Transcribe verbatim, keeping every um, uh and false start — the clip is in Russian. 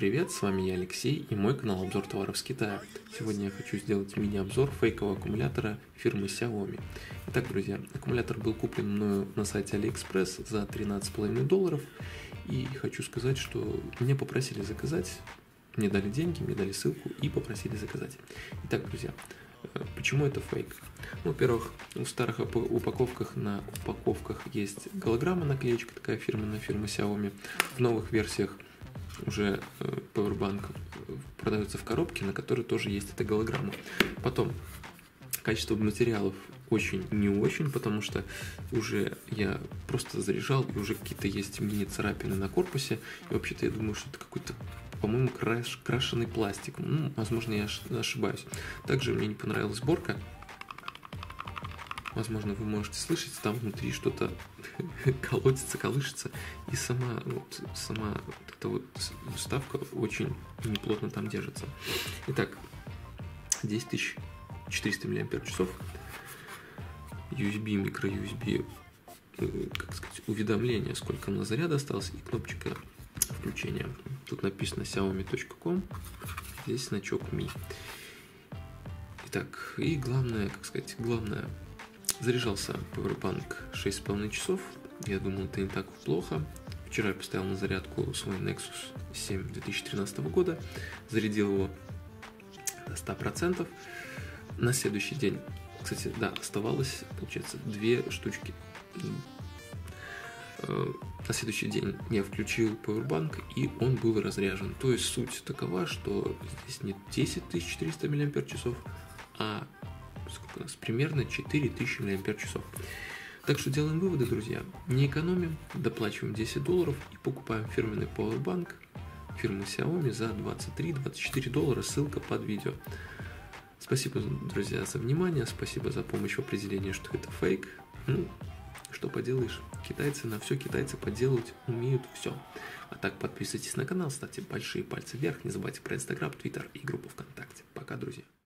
привет, с вами я, Алексей, и мой канал Обзор товаров с Китая. Сегодня я хочу сделать мини-обзор фейкового аккумулятора фирмы Xiaomi. Итак, друзья, аккумулятор был куплен мною на сайте AliExpress за тринадцать с половиной долларов, и хочу сказать, что меня попросили заказать, мне дали деньги, мне дали ссылку и попросили заказать. Итак, друзья, почему это фейк? Ну, во-первых, в старых упаковках на упаковках есть голограмма, наклеечка такая фирменная, фирма Xiaomi. В новых версиях уже Power Bank продается в коробке, на которой тоже есть эта голограмма. Потом, качество материалов очень не очень, потому что уже я просто заряжал, и уже какие-то есть мини-царапины на корпусе. И вообще-то я думаю, что это какой-то, по-моему, краш, крашеный пластик. Ну, возможно, я ошибаюсь. Также мне не понравилась сборка. Возможно, вы можете слышать, там внутри что-то колотится, колышется. И сама, вот, сама вот эта вот вставка очень неплотно там держится. Итак, десять тысяч четыреста мАч. ю эс би, микро-ю эс би, как сказать, уведомление, сколько на заряд осталось, и кнопочка включения. Тут написано xiaomi точка com, здесь значок Mi. Итак, и главное, как сказать, главное, заряжался Powerbank шесть с половиной часов. Я думал, это не так плохо. Вчера я поставил на зарядку свой Nexus семь две тысячи тринадцатого года, зарядил его до ста процентов. На следующий день, кстати, да, оставалось, получается, две штучки. На следующий день я включил Powerbank, и он был разряжен. То есть суть такова, что здесь не десять тысяч четыреста мАч, а сколько у нас? Примерно четыре тысячи мАч. Так что делаем выводы, друзья. Не экономим, доплачиваем десять долларов и покупаем фирменный Powerbank фирмы Xiaomi за двадцать три — двадцать четыре доллара. Ссылка под видео. Спасибо, друзья, за внимание, спасибо за помощь в определении, что это фейк. Ну, что поделаешь, китайцы на все, китайцы поделать умеют все. А так, подписывайтесь на канал, ставьте большие пальцы вверх, не забывайте про Инстаграм, Твиттер и группу ВКонтакте. Пока, друзья.